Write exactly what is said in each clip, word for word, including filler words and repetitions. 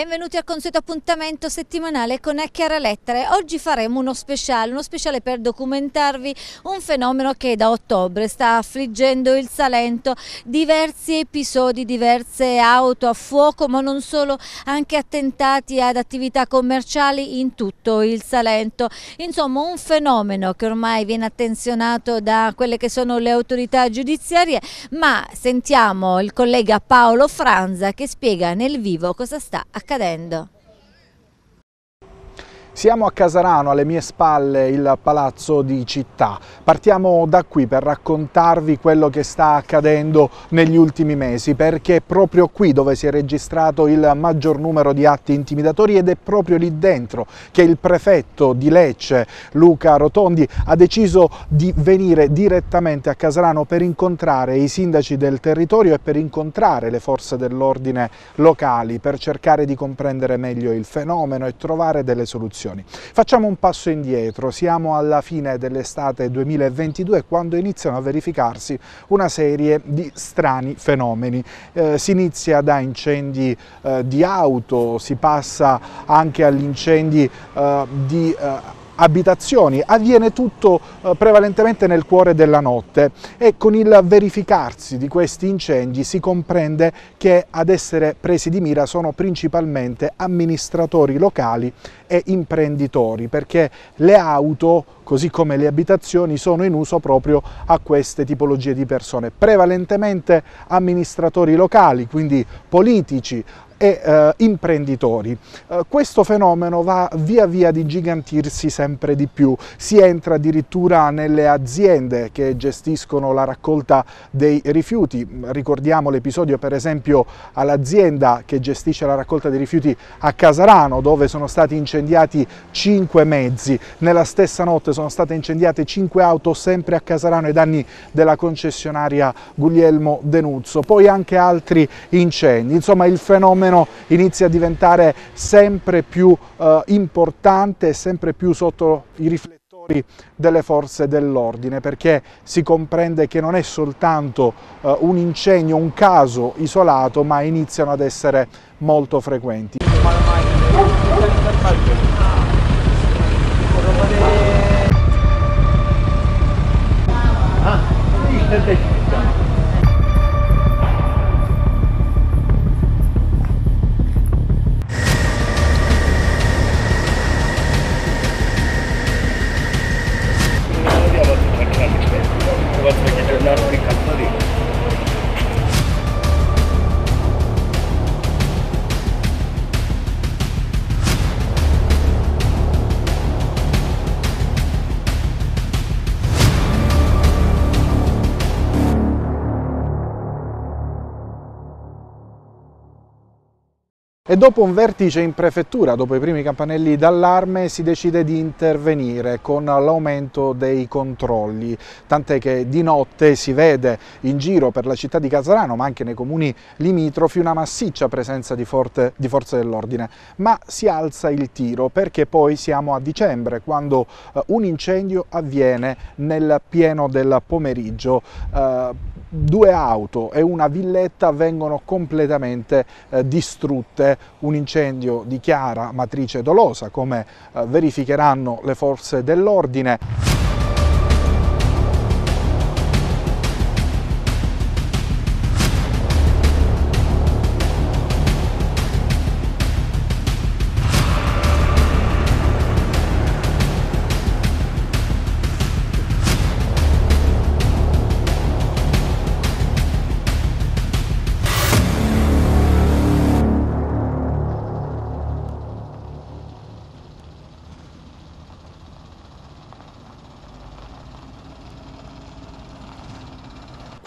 Benvenuti al consueto appuntamento settimanale con A Chiare Lettere. Oggi faremo uno speciale, uno speciale per documentarvi un fenomeno che da ottobre sta affliggendo il Salento. Diversi episodi, diverse auto a fuoco, ma non solo, anche attentati ad attività commerciali in tutto il Salento. Insomma, un fenomeno che ormai viene attenzionato da quelle che sono le autorità giudiziarie, ma sentiamo il collega Paolo Franza che spiega nel vivo cosa sta accadendo. accadendo. Siamo a Casarano, alle mie spalle il Palazzo di Città. Partiamo da qui per raccontarvi quello che sta accadendo negli ultimi mesi, perché è proprio qui dove si è registrato il maggior numero di atti intimidatori ed è proprio lì dentro che il prefetto di Lecce, Luca Rotondi, ha deciso di venire direttamente a Casarano per incontrare i sindaci del territorio e per incontrare le forze dell'ordine locali, per cercare di comprendere meglio il fenomeno e trovare delle soluzioni. Facciamo un passo indietro, siamo alla fine dell'estate duemilaventidue quando iniziano a verificarsi una serie di strani fenomeni. Eh, si inizia da incendi eh, di auto, si passa anche agli incendi eh, di eh, abitazioni, avviene tutto eh, prevalentemente nel cuore della notte e con il verificarsi di questi incendi si comprende che ad essere presi di mira sono principalmente amministratori locali e imprenditori, perché le auto, così come le abitazioni, sono in uso proprio a queste tipologie di persone, prevalentemente amministratori locali, quindi politici e eh, imprenditori. Eh, questo fenomeno va via via di gigantirsi sempre di più, si entra addirittura nelle aziende che gestiscono la raccolta dei rifiuti. Ricordiamo l'episodio per esempio all'azienda che gestisce la raccolta dei rifiuti a Casarano, dove sono stati incendiati cinque mezzi, nella stessa notte sono state incendiate cinque auto sempre a Casarano ai danni della concessionaria Guglielmo Denuzzo, poi anche altri incendi. Insomma, il fenomeno inizia a diventare sempre più eh, importante e sempre più sotto i riflettori delle forze dell'ordine, perché si comprende che non è soltanto eh, un incendio, un caso isolato, ma iniziano ad essere molto frequenti. E dopo un vertice in prefettura, dopo i primi campanelli d'allarme, si decide di intervenire con l'aumento dei controlli, tant'è che di notte si vede in giro per la città di Casarano, ma anche nei comuni limitrofi, una massiccia presenza di, forte, di forze dell'ordine. Ma si alza il tiro, perché poi siamo a dicembre, quando eh, un incendio avviene nel pieno del pomeriggio. Eh, due auto e una villetta vengono completamente eh, distrutte. Un incendio di chiara matrice dolosa, come eh, verificheranno le forze dell'ordine.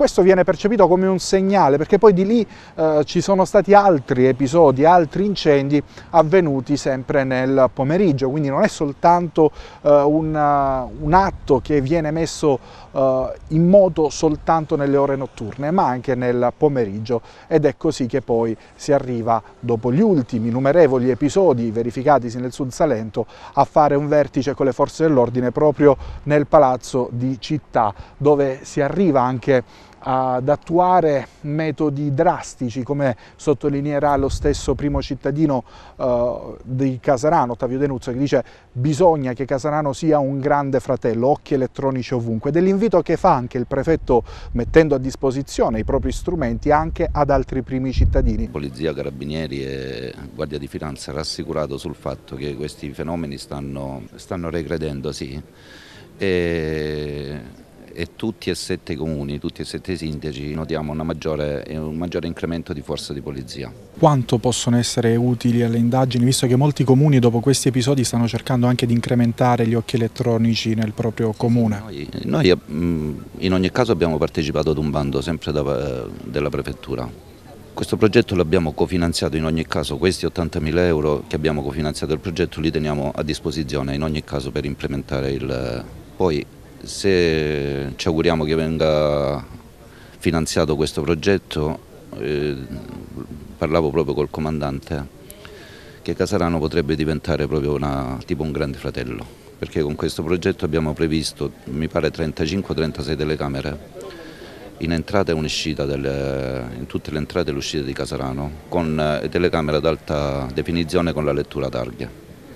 Questo viene percepito come un segnale, perché poi di lì eh, ci sono stati altri episodi, altri incendi avvenuti sempre nel pomeriggio, quindi non è soltanto eh, un, uh, un atto che viene messo uh, in moto soltanto nelle ore notturne, ma anche nel pomeriggio, ed è così che poi si arriva, dopo gli ultimi innumerevoli episodi verificatisi nel Sud Salento, a fare un vertice con le forze dell'ordine proprio nel Palazzo di Città, dove si arriva anche ad attuare metodi drastici, come sottolineerà lo stesso primo cittadino eh, di Casarano, Ottavio Denuzzo, che dice: bisogna che Casarano sia un grande fratello, occhi elettronici ovunque. Ed è l'invito che fa anche il prefetto, mettendo a disposizione i propri strumenti anche ad altri primi cittadini. Polizia, Carabinieri e Guardia di Finanza rassicurato sul fatto che questi fenomeni stanno, stanno regredendo, sì, e... e tutti e sette i comuni, tutti e sette i sindaci notiamo una maggiore, un maggiore incremento di forza di polizia. Quanto possono essere utili alle indagini, visto che molti comuni dopo questi episodi stanno cercando anche di incrementare gli occhi elettronici nel proprio comune? Noi, noi in ogni caso abbiamo partecipato ad un bando sempre da, della prefettura. Questo progetto l'abbiamo cofinanziato in ogni caso, questi ottantamila euro che abbiamo cofinanziato il progetto li teniamo a disposizione in ogni caso per implementare il... Poi, se ci auguriamo che venga finanziato questo progetto, eh, parlavo proprio col comandante, che Casarano potrebbe diventare proprio una, tipo un grande fratello, perché con questo progetto abbiamo previsto, mi pare, trentacinque o trentasei telecamere in entrata e un'uscita, in tutte le entrate e l'uscita di Casarano, con telecamere ad alta definizione con la lettura targhe,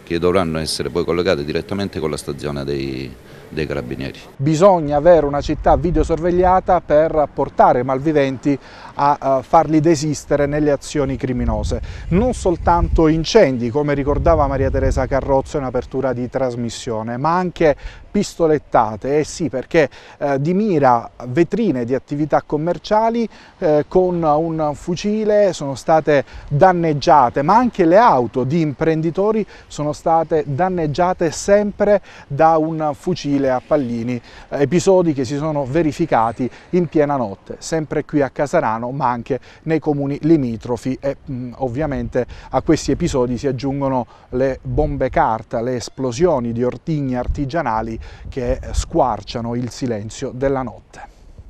che dovranno essere poi collegate direttamente con la stazione dei, dei Carabinieri. Bisogna avere una città videosorvegliata per portare i malviventi a, a farli desistere nelle azioni criminose. Non soltanto incendi, come ricordava Maria Teresa Carrozzo in apertura di trasmissione, ma anche pistolettate, eh sì, perché eh, di mira vetrine di attività commerciali eh, con un fucile sono state danneggiate, ma anche le auto di imprenditori sono state danneggiate sempre da un fucile a pallini, episodi che si sono verificati in piena notte, sempre qui a Casarano ma anche nei comuni limitrofi, e mh, ovviamente a questi episodi si aggiungono le bombe carta, le esplosioni di ordigni artigianali che squarciano il silenzio della notte.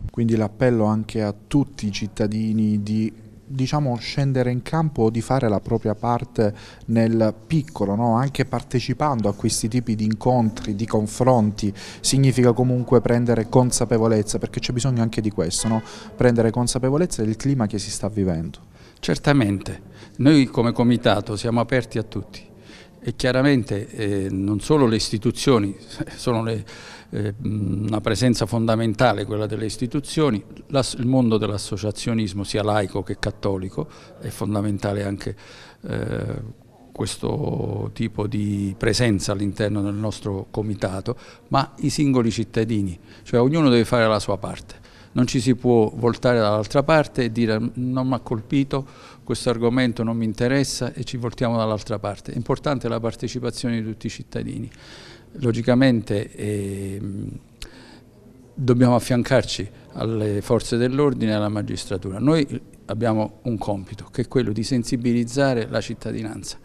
Quindi l'appello anche a tutti i cittadini di, diciamo, scendere in campo o di fare la propria parte nel piccolo, no? Anche partecipando a questi tipi di incontri, di confronti, significa comunque prendere consapevolezza, perché c'è bisogno anche di questo, no? Prendere consapevolezza del clima che si sta vivendo. Certamente, noi come comitato siamo aperti a tutti. E chiaramente eh, non solo le istituzioni, sono le, eh, una presenza fondamentale quella delle istituzioni, la, il mondo dell'associazionismo sia laico che cattolico, è fondamentale anche eh, questo tipo di presenza all'interno del nostro comitato, ma i singoli cittadini, cioè ognuno deve fare la sua parte. Non ci si può voltare dall'altra parte e dire non mi ha colpito, questo argomento non mi interessa e ci voltiamo dall'altra parte. È importante la partecipazione di tutti i cittadini. Logicamente eh, dobbiamo affiancarci alle forze dell'ordine e alla magistratura. Noi abbiamo un compito che è quello di sensibilizzare la cittadinanza,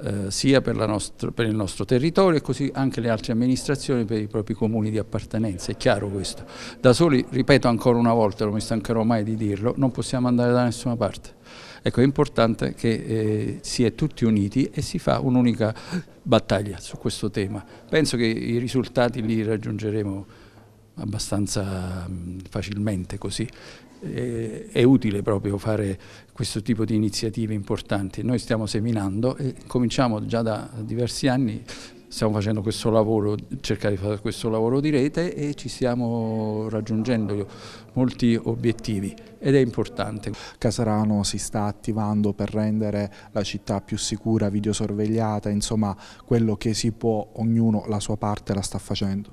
eh, sia per, la nostro, per il nostro territorio e così anche le altre amministrazioni per i propri comuni di appartenenza, è chiaro questo. Da soli, ripeto ancora una volta, non mi stancherò mai di dirlo, non possiamo andare da nessuna parte. Ecco, è importante che eh, si è tutti uniti e si fa un'unica battaglia su questo tema. Penso che i risultati li raggiungeremo abbastanza mh, facilmente così. Eh, è utile proprio fare questo tipo di iniziative importanti. Noi stiamo seminando e cominciamo già da diversi anni, stiamo facendo questo lavoro, cercare di fare questo lavoro di rete e ci stiamo raggiungendo molti obiettivi ed è importante. Casarano si sta attivando per rendere la città più sicura, videosorvegliata, insomma quello che si può, ognuno la sua parte la sta facendo.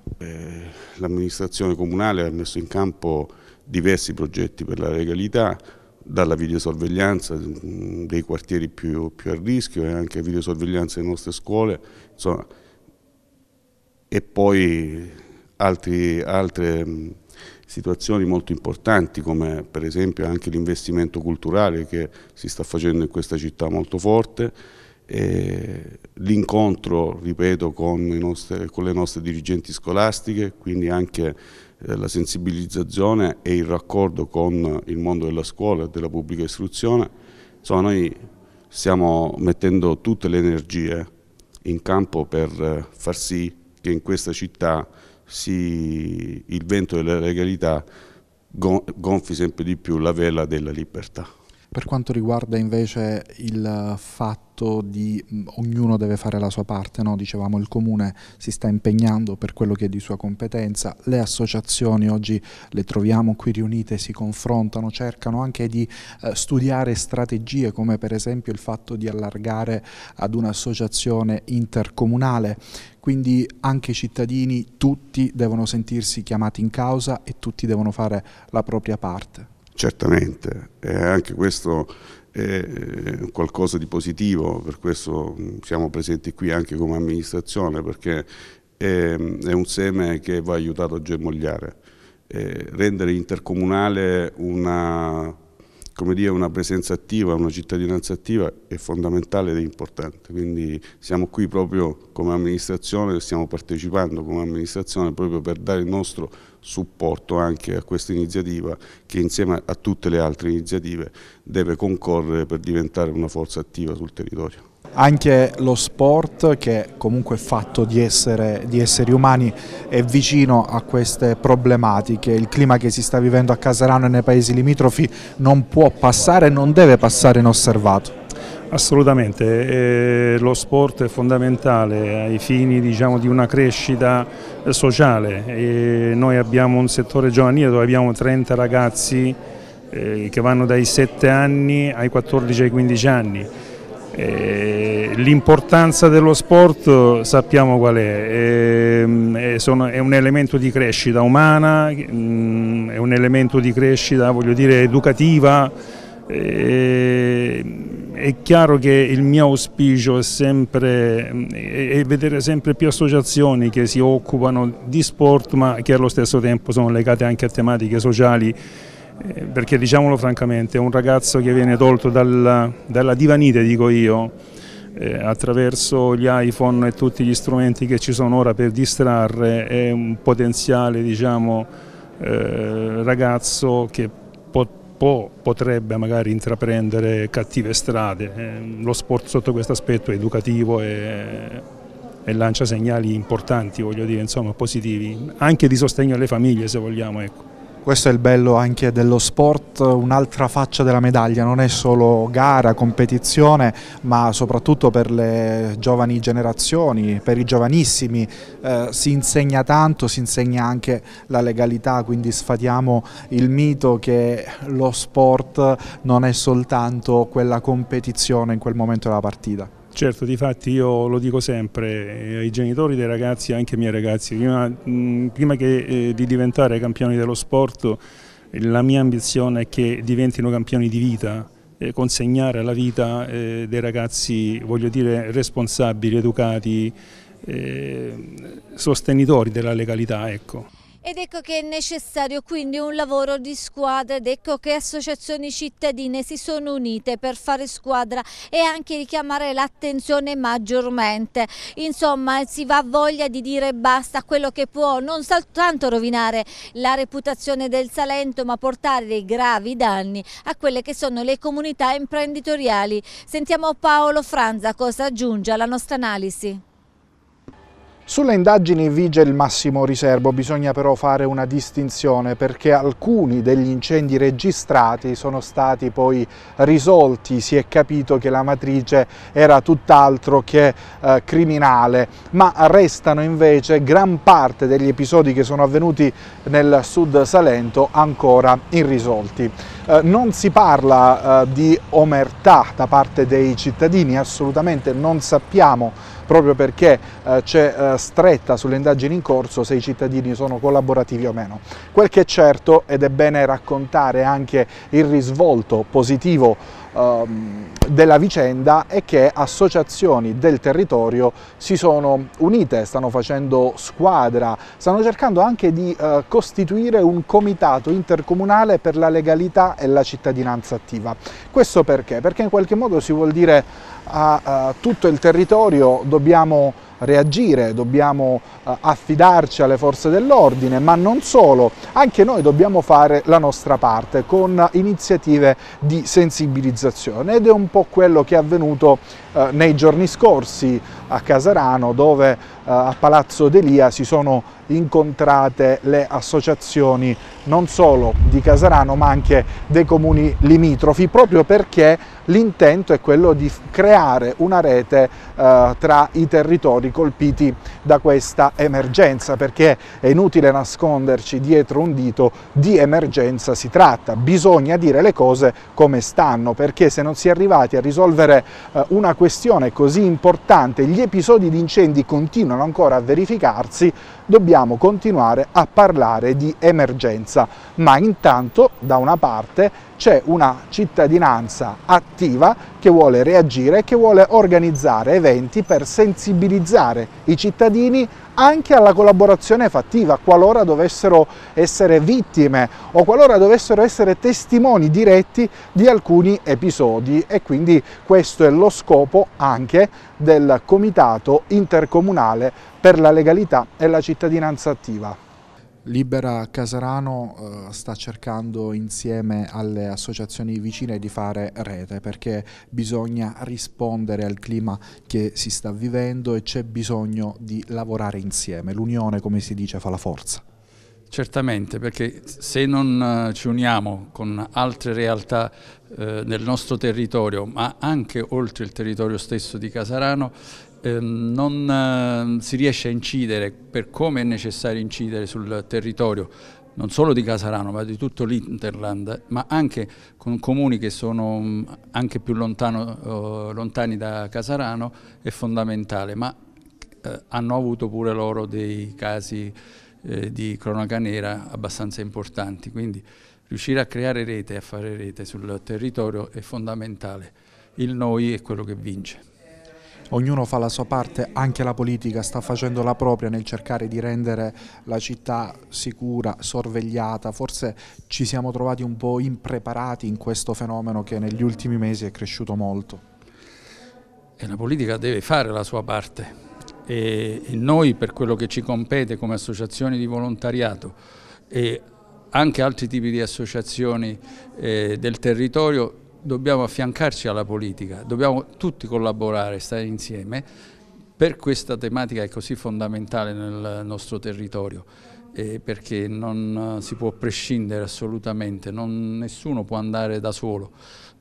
L'amministrazione comunale ha messo in campo diversi progetti per la legalità, dalla videosorveglianza dei quartieri più, più a rischio e anche videosorveglianza delle nostre scuole, insomma, e poi altri, altre situazioni molto importanti come per esempio anche l'investimento culturale che si sta facendo in questa città molto forte, l'incontro, ripeto, con, i nostri, con le nostre dirigenti scolastiche, quindi anche la sensibilizzazione e il raccordo con il mondo della scuola e della pubblica istruzione. Insomma, noi stiamo mettendo tutte le energie in campo per far sì che in questa città si, il vento della legalità gonfi sempre di più la vela della libertà. Per quanto riguarda invece il fatto di ognuno deve fare la sua parte, no? Dicevamo il Comune si sta impegnando per quello che è di sua competenza, le associazioni oggi le troviamo qui riunite, si confrontano, cercano anche di eh, studiare strategie come per esempio il fatto di allargare ad un'associazione intercomunale. Quindi anche i cittadini, tutti devono sentirsi chiamati in causa e tutti devono fare la propria parte. Certamente, eh, anche questo è qualcosa di positivo, per questo siamo presenti qui anche come amministrazione, perché è, è un seme che va aiutato a germogliare, eh, rendere intercomunale una, come dire, una presenza attiva, una cittadinanza attiva è fondamentale ed è importante, quindi siamo qui proprio come amministrazione, stiamo partecipando come amministrazione proprio per dare il nostro supporto anche a questa iniziativa che insieme a tutte le altre iniziative deve concorrere per diventare una forza attiva sul territorio. Anche lo sport, che comunque è fatto di, essere, di esseri umani, è vicino a queste problematiche. Il clima che si sta vivendo a Casarano e nei paesi limitrofi non può passare, non deve passare inosservato. Assolutamente, eh, lo sport è fondamentale ai fini, diciamo, di una crescita sociale. E noi abbiamo un settore giovanile dove abbiamo trenta ragazzi eh, che vanno dai sette anni ai quattordici ai quindici anni. L'importanza dello sport sappiamo qual è, è un elemento di crescita umana, è un elemento di crescita, voglio dire, educativa. È chiaro che il mio auspicio è sempre è vedere sempre più associazioni che si occupano di sport ma che allo stesso tempo sono legate anche a tematiche sociali. Perché diciamolo francamente, un ragazzo che viene tolto dalla, dalla divanite, dico io, eh, attraverso gli iPhone e tutti gli strumenti che ci sono ora per distrarre, è un potenziale, diciamo, eh, ragazzo che può, può, potrebbe magari intraprendere cattive strade. Eh, lo sport sotto questo aspetto è educativo e, e lancia segnali importanti, voglio dire, insomma, positivi, anche di sostegno alle famiglie, se vogliamo, ecco. Questo è il bello anche dello sport, un'altra faccia della medaglia, non è solo gara, competizione, ma soprattutto per le giovani generazioni, per i giovanissimi, eh, si insegna tanto, si insegna anche la legalità, quindi sfatiamo il mito che lo sport non è soltanto quella competizione in quel momento della partita. Certo, difatti io lo dico sempre ai genitori dei ragazzi e anche ai miei ragazzi, prima, prima che, eh, di diventare campioni dello sport, la mia ambizione è che diventino campioni di vita, eh, consegnare alla vita eh, dei ragazzi, voglio dire, responsabili, educati, eh, sostenitori della legalità, ecco. Ed ecco che è necessario quindi un lavoro di squadra ed ecco che associazioni cittadine si sono unite per fare squadra e anche richiamare l'attenzione maggiormente. Insomma, si va voglia di dire basta a quello che può non soltanto rovinare la reputazione del Salento ma portare dei gravi danni a quelle che sono le comunità imprenditoriali. Sentiamo Paolo Franza cosa aggiunge alla nostra analisi. Sulle indagini vige il massimo riserbo, bisogna però fare una distinzione perché alcuni degli incendi registrati sono stati poi risolti, si è capito che la matrice era tutt'altro che eh, criminale, ma restano invece gran parte degli episodi che sono avvenuti nel Sud Salento ancora irrisolti. Eh, non si parla eh, di omertà da parte dei cittadini, assolutamente non sappiamo, proprio perché eh, c'è eh, stretta sulle indagini in corso se i cittadini sono collaborativi o meno. Quel che è certo, ed è bene raccontare anche il risvolto positivo ehm, della vicenda, è che associazioni del territorio si sono unite, stanno facendo squadra, stanno cercando anche di eh, costituire un comitato intercomunale per la legalità e la cittadinanza attiva. Questo perché? Perché in qualche modo si vuol dire a, a tutto il territorio dobbiamo reagire, dobbiamo eh, affidarci alle forze dell'ordine, ma non solo, anche noi dobbiamo fare la nostra parte con iniziative di sensibilizzazione ed è un po' quello che è avvenuto eh, nei giorni scorsi. a Casarano, dove eh, a Palazzo Delia si sono incontrate le associazioni non solo di Casarano ma anche dei comuni limitrofi, proprio perché l'intento è quello di creare una rete eh, tra i territori colpiti da questa emergenza, perché è inutile nasconderci dietro un dito: di emergenza si tratta, bisogna dire le cose come stanno, perché se non si è arrivati a risolvere eh, una questione così importante, gli episodi di incendi continuano ancora a verificarsi, dobbiamo Dobbiamo continuare a parlare di emergenza, ma intanto da una parte c'è una cittadinanza attiva che vuole reagire e che vuole organizzare eventi per sensibilizzare i cittadini anche alla collaborazione fattiva, qualora dovessero essere vittime o qualora dovessero essere testimoni diretti di alcuni episodi, e quindi questo è lo scopo anche del Comitato Intercomunale per la Legalità e la Cittadinanza Attiva. Libera Casarano eh, sta cercando insieme alle associazioni vicine di fare rete, perché bisogna rispondere al clima che si sta vivendo e c'è bisogno di lavorare insieme. L'unione, come si dice, fa la forza. Certamente, perché se non ci uniamo con altre realtà eh, nel nostro territorio, ma anche oltre il territorio stesso di Casarano, non si riesce a incidere per come è necessario incidere sul territorio non solo di Casarano ma di tutto l'Interland, ma anche con comuni che sono anche più lontano, lontani da Casarano è fondamentale, ma hanno avuto pure loro dei casi di cronaca nera abbastanza importanti, quindi riuscire a creare rete e a fare rete sul territorio è fondamentale. Il noi è quello che vince. Ognuno fa la sua parte, anche la politica sta facendo la propria nel cercare di rendere la città sicura, sorvegliata. Forse ci siamo trovati un po' impreparati in questo fenomeno che negli ultimi mesi è cresciuto molto. E la politica deve fare la sua parte, e noi per quello che ci compete come associazioni di volontariato e anche altri tipi di associazioni eh, del territorio dobbiamo affiancarci alla politica, dobbiamo tutti collaborare, stare insieme per questa tematica che è così fondamentale nel nostro territorio, eh, perché non si può prescindere assolutamente, non, nessuno può andare da solo,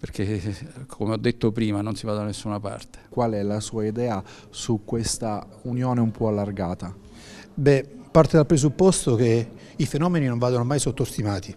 perché come ho detto prima non si va da nessuna parte. Qual è la sua idea su questa unione un po' allargata? Beh, parte dal presupposto che i fenomeni non vadano mai sottostimati,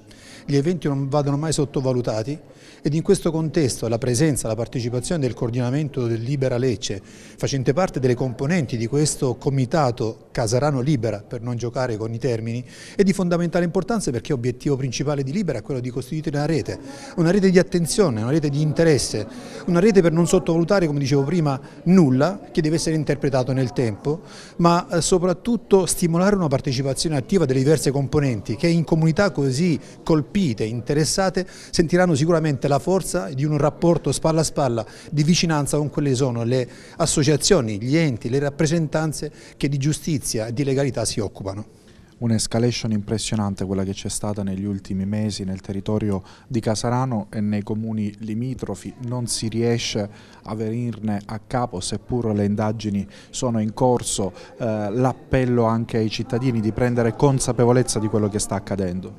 gli eventi non vadano mai sottovalutati, ed in questo contesto la presenza, la partecipazione del coordinamento del Libera Lecce, facente parte delle componenti di questo comitato Casarano Libera, per non giocare con i termini, è di fondamentale importanza, perché l'obiettivo principale di Libera è quello di costituire una rete, una rete di attenzione, una rete di interesse, una rete per non sottovalutare, come dicevo prima, nulla che deve essere interpretato nel tempo, ma soprattutto stimolare una partecipazione attiva delle diverse componenti che in comunità così colpite, interessate, sentiranno sicuramente la forza di un rapporto spalla a spalla di vicinanza con quelle sono le associazioni, gli enti, le rappresentanze che di giustizia e di legalità si occupano. Un'escalation impressionante quella che c'è stata negli ultimi mesi nel territorio di Casarano e nei comuni limitrofi, non si riesce a venirne a capo seppur le indagini sono in corso, eh, l'appello anche ai cittadini di prendere consapevolezza di quello che sta accadendo.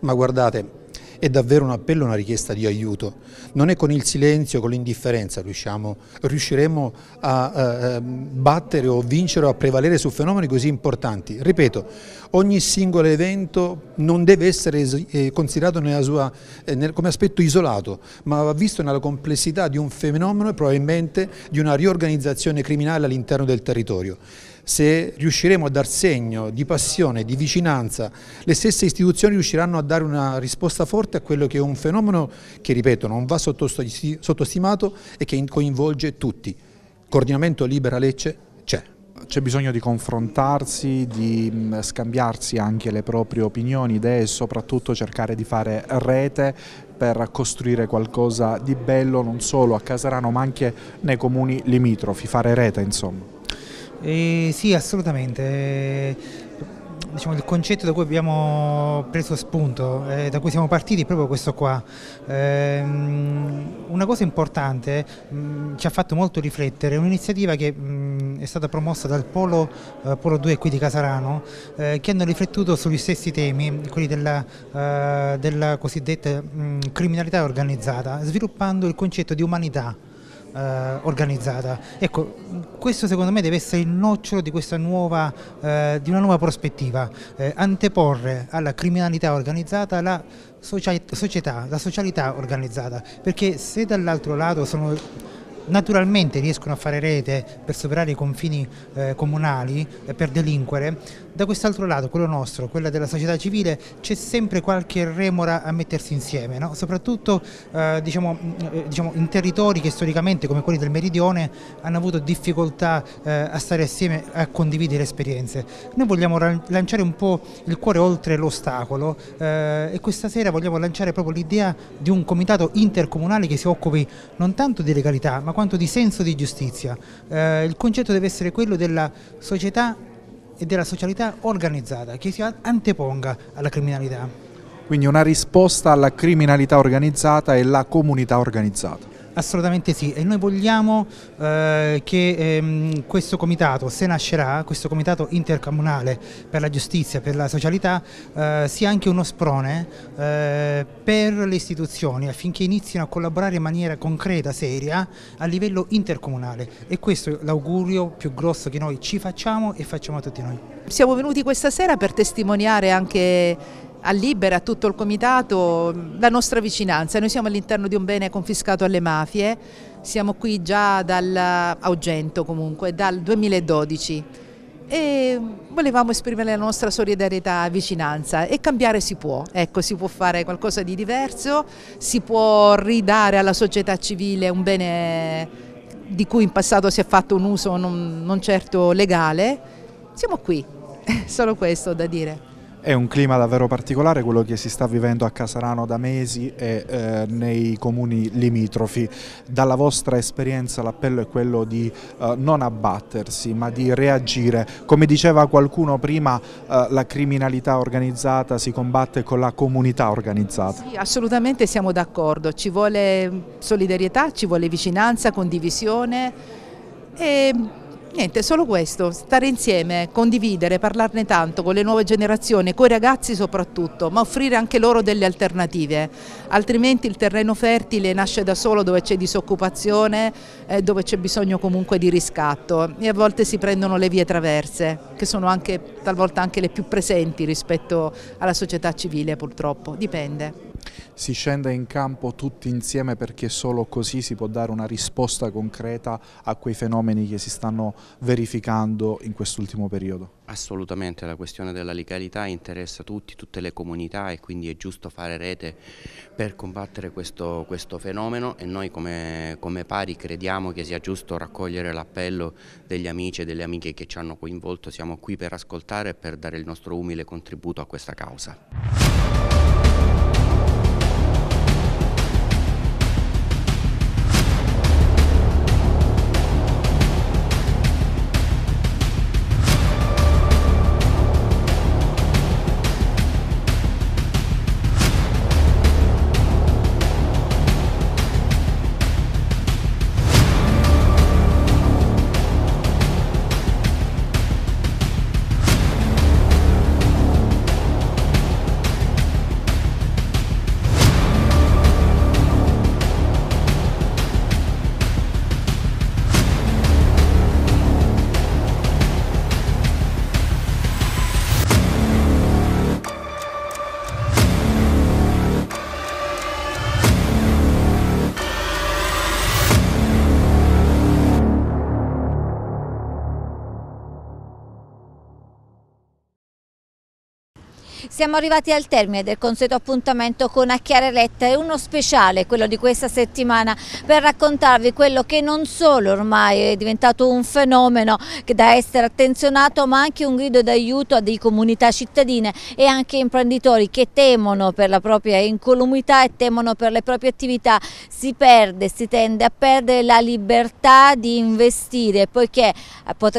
Ma guardate, è davvero un appello, una richiesta di aiuto. Non è con il silenzio, con l'indifferenza riusciamo, riusciremo a, a, a battere o vincere o a prevalere su fenomeni così importanti. Ripeto, ogni singolo evento non deve essere eh, considerato nella sua, eh, nel, come aspetto isolato, ma va visto nella complessità di un fenomeno e probabilmente di una riorganizzazione criminale all'interno del territorio. Se riusciremo a dar segno di passione, di vicinanza, le stesse istituzioni riusciranno a dare una risposta forte a quello che è un fenomeno che, ripeto, non va sottostimato e che coinvolge tutti. Coordinamento Libera Lecce c'è. C'è bisogno di confrontarsi, di scambiarsi anche le proprie opinioni, idee e soprattutto cercare di fare rete per costruire qualcosa di bello non solo a Casarano ma anche nei comuni limitrofi, fare rete insomma. Eh, sì, assolutamente. diciamo, il concetto da cui abbiamo preso spunto, eh, da cui siamo partiti è proprio questo qua. Eh, una cosa importante, mh, ci ha fatto molto riflettere, è un'iniziativa che mh, è stata promossa dal Polo, eh, Polo due qui di Casarano, eh, che hanno riflettuto sugli stessi temi, quelli della, eh, della cosiddetta mh, criminalità organizzata, sviluppando il concetto di umanità Eh, organizzata. Ecco, questo secondo me deve essere il nocciolo di questa nuova, eh, di una nuova prospettiva, eh, anteporre alla criminalità organizzata la società, la socialità organizzata, perché se dall'altro lato sono naturalmente riescono a fare rete per superare i confini eh, comunali, eh, per delinquere, da quest'altro lato, quello nostro, quella della società civile, c'è sempre qualche remora a mettersi insieme, no? Soprattutto eh, diciamo, eh, diciamo, in territori che storicamente, come quelli del Meridione, hanno avuto difficoltà eh, a stare assieme, a condividere esperienze. Noi vogliamo lanciare un po' il cuore oltre l'ostacolo, eh, e questa sera vogliamo lanciare proprio l'idea di un comitato intercomunale che si occupi non tanto di legalità, ma quanto di senso di giustizia. Eh, il concetto deve essere quello della società e della socialità organizzata, che si anteponga alla criminalità. Quindi una risposta alla criminalità organizzata e alla comunità organizzata. Assolutamente sì, e noi vogliamo eh, che ehm, questo comitato, se nascerà, questo comitato intercomunale per la giustizia, per la socialità, eh, sia anche uno sprone eh, per le istituzioni, affinché inizino a collaborare in maniera concreta, seria, a livello intercomunale, e questo è l'augurio più grosso che noi ci facciamo e facciamo a tutti noi. Siamo venuti questa sera per testimoniare anche a Libera, a tutto il comitato, la nostra vicinanza. Noi siamo all'interno di un bene confiscato alle mafie, siamo qui già dal Augento comunque, dal duemiladodici, e volevamo esprimere la nostra solidarietà e vicinanza, e cambiare si può, ecco, si può fare qualcosa di diverso, si può ridare alla società civile un bene di cui in passato si è fatto un uso non, non certo legale. Siamo qui, solo questo da dire. È un clima davvero particolare quello che si sta vivendo a Casarano da mesi e eh, nei comuni limitrofi. Dalla vostra esperienza l'appello è quello di eh, non abbattersi, ma di reagire. Come diceva qualcuno prima, eh, la criminalità organizzata si combatte con la comunità organizzata. Sì, assolutamente siamo d'accordo, ci vuole solidarietà, ci vuole vicinanza, condivisione e... niente, solo questo, stare insieme, condividere, parlarne tanto con le nuove generazioni, con i ragazzi soprattutto, ma offrire anche loro delle alternative, altrimenti il terreno fertile nasce da solo dove c'è disoccupazione, eh, dove c'è bisogno comunque di riscatto, e a volte si prendono le vie traverse, che sono anche, talvolta anche le più presenti rispetto alla società civile purtroppo, dipende. Si scende in campo tutti insieme, perché solo così si può dare una risposta concreta a quei fenomeni che si stanno verificando in quest'ultimo periodo. Assolutamente, la questione della legalità interessa tutti, tutte le comunità, e quindi è giusto fare rete per combattere questo, questo fenomeno, e noi come, come pari crediamo che sia giusto raccogliere l'appello degli amici e delle amiche che ci hanno coinvolto. Siamo qui per ascoltare e per dare il nostro umile contributo a questa causa. Siamo arrivati al termine del consueto appuntamento con A Chiare Lettere, uno speciale, quello di questa settimana, per raccontarvi quello che non solo ormai è diventato un fenomeno che da essere attenzionato, ma anche un grido d'aiuto a delle comunità cittadine e anche imprenditori che temono per la propria incolumità e temono per le proprie attività. Si perde, si tende a perdere la libertà di investire, poiché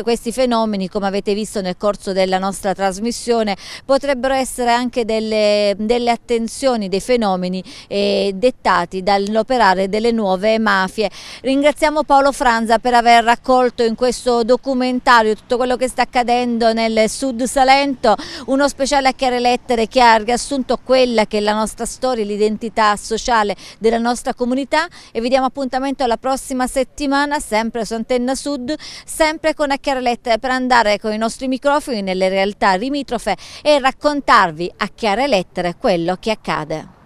questi fenomeni, come avete visto nel corso della nostra trasmissione, potrebbero essere anche delle, delle attenzioni, dei fenomeni eh, dettati dall'operare delle nuove mafie. Ringraziamo Paolo Franza per aver raccolto in questo documentario tutto quello che sta accadendo nel Sud Salento, uno speciale A Chiare Lettere che ha riassunto quella che è la nostra storia, l'identità sociale della nostra comunità, e vi diamo appuntamento alla prossima settimana, sempre su Antenna Sud, sempre con A Chiare Lettere, per andare con i nostri microfoni nelle realtà limitrofe e raccontarvi a chiare lettere quello che accade.